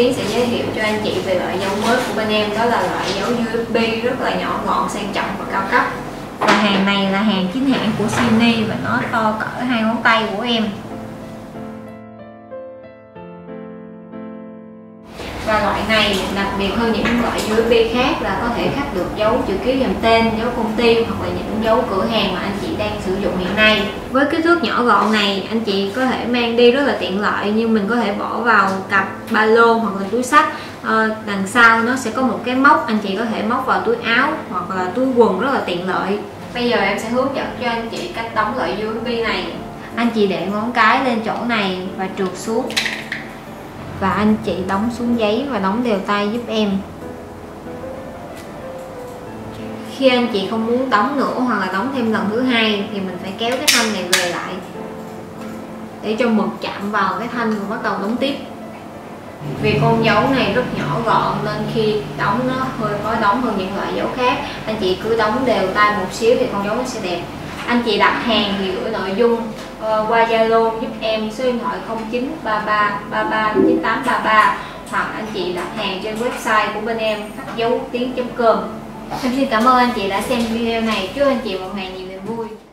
Tiến sẽ giới thiệu cho anh chị về loại dấu mới của bên em, đó là loại dấu USB rất là nhỏ gọn, sang trọng và cao cấp. Và hàng này là hàng chính hãng của Shiny và nó to cỡ 2 ngón tay của em. Và loại này đặc biệt hơn những loại USB khác là có thể khắc được dấu chữ ký dòng tên, dấu công ty hoặc là những dấu cửa hàng mà anh chị đang sử dụng hiện nay. Với kích thước nhỏ gọn này, anh chị có thể mang đi rất là tiện lợi, nhưng mình có thể bỏ vào cặp, ba lô hoặc là túi xách. Đằng sau nó sẽ có một cái móc, anh chị có thể móc vào túi áo hoặc là túi quần rất là tiện lợi. Bây giờ em sẽ hướng dẫn cho anh chị cách đóng loại USB này. Anh chị để ngón cái lên chỗ này và trượt xuống. Và anh chị đóng xuống giấy và đóng đều tay giúp em. Khi anh chị không muốn đóng nữa hoặc là đóng thêm lần thứ hai thì mình phải kéo cái thanh này về lại để cho mực chạm vào cái thanh và bắt đầu đóng tiếp. Vì con dấu này rất nhỏ gọn nên khi đóng nó hơi khó đóng hơn những loại dấu khác. Anh chị cứ đóng đều tay một xíu thì con dấu nó sẽ đẹp. Anh chị đặt hàng thì gửi nội dung qua Zalo giúp em, số điện thoại 0933339833, hoặc anh chị đặt hàng trên website của bên em khacdauquoctien.com. Em xin cảm ơn anh chị đã xem video này, chúc anh chị một ngày nhiều niềm vui.